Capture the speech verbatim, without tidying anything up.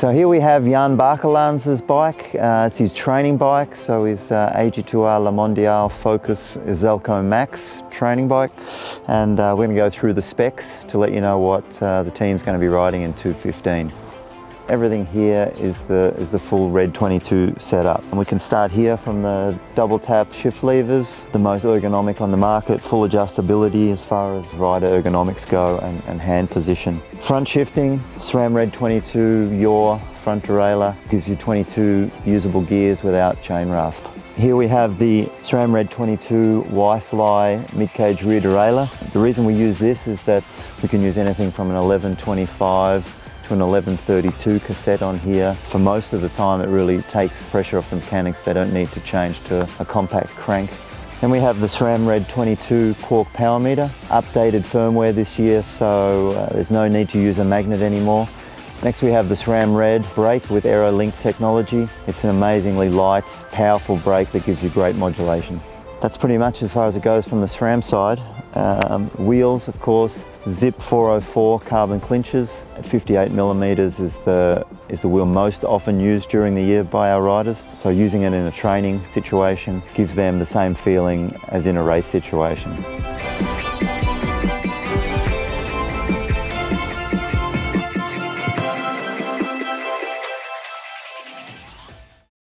So here we have Jan Bakelants' bike. Uh, it's his training bike, so his uh, A G two R La Mondiale Focus Izalco Max training bike. And uh, we're going to go through the specs to let you know what uh, the team's going to be riding in two fifteen. Everything here is the, is the full Red twenty-two setup. And we can start here from the double tap shift levers, the most ergonomic on the market, full adjustability as far as rider ergonomics go and, and hand position. Front shifting, SRAM Red twenty-two, your front derailleur, gives you twenty-two usable gears without chain rasp. Here we have the SRAM Red twenty-two WiFLi mid-cage rear derailleur. The reason we use this is that we can use anything from an eleven twenty-five an eleven thirty-two cassette on here. For most of the time it really takes pressure off the mechanics. They don't need to change to a compact crank. Then we have the SRAM Red twenty-two Quarq power meter, updated firmware this year, so uh, there's no need to use a magnet anymore. Next we have the SRAM Red brake with AeroLink technology. It's an amazingly light, powerful brake that gives you great modulation. That's pretty much as far as it goes from the SRAM side. Um, wheels, of course, Zipp four oh four carbon clinchers at fifty-eight millimeters is the, is the wheel most often used during the year by our riders. So using it in a training situation gives them the same feeling as in a race situation.